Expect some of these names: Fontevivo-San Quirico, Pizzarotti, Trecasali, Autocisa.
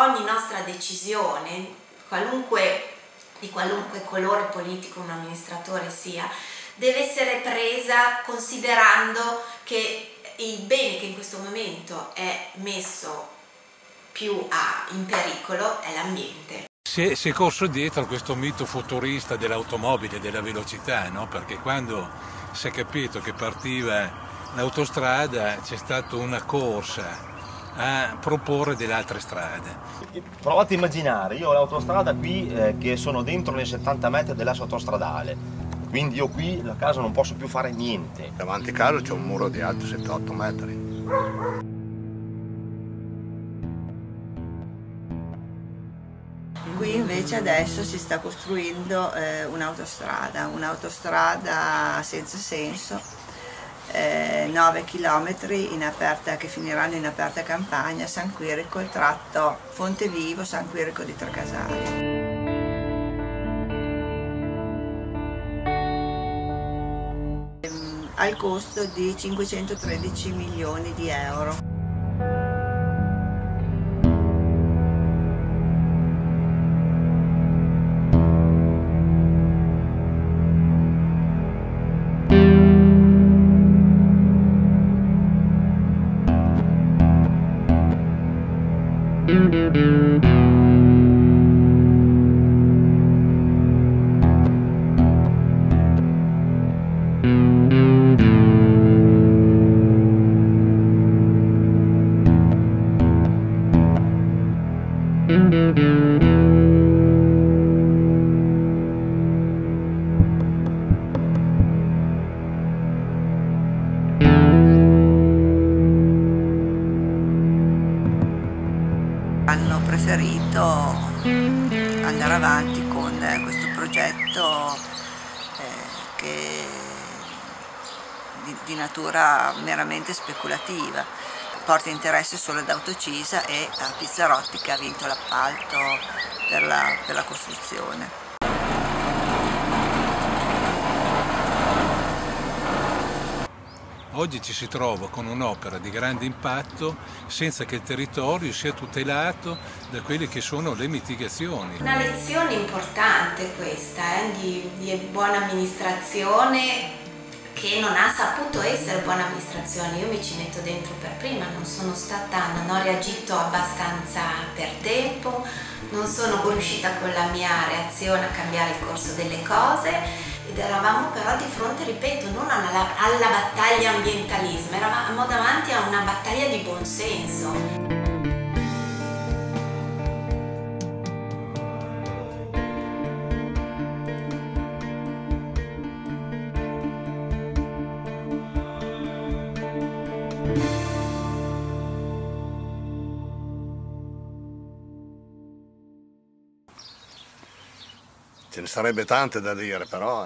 Ogni nostra decisione, di qualunque colore politico un amministratore sia, deve essere presa considerando che il bene che in questo momento è messo più in pericolo è l'ambiente. Si è corso dietro a questo mito futurista dell'automobile, della velocità, no? Perché quando si è capito che partiva l'autostrada c'è stata una corsa a proporre delle altre strade. Provate a immaginare, io ho l'autostrada qui che sono dentro nei 70 metri dell'asse autostradale, quindi io qui la casa non posso più fare niente. Davanti a casa c'è un muro di alto 7-8 metri. Qui invece adesso si sta costruendo un'autostrada senza senso. 9 km che finiranno in aperta campagna, San Quirico, il tratto Fontevivo-San Quirico di Trecasali. Al costo di 513 milioni di euro. Hanno preferito andare avanti con questo progetto di natura meramente speculativa. Porta interesse solo ad Autocisa e a Pizzarotti, che ha vinto l'appalto per la costruzione. Oggi ci si trova con un'opera di grande impatto senza che il territorio sia tutelato da quelle che sono le mitigazioni. Una lezione importante questa, di buona amministrazione, che non ha saputo essere buona amministrazione. Io mi ci metto dentro per prima, non ho reagito abbastanza per tempo, non sono riuscita con la mia reazione a cambiare il corso delle cose. Ed eravamo però di fronte, ripeto, non alla battaglia ambientalismo, eravamo davanti a una battaglia di buonsenso. Ce ne sarebbe tante da dire, però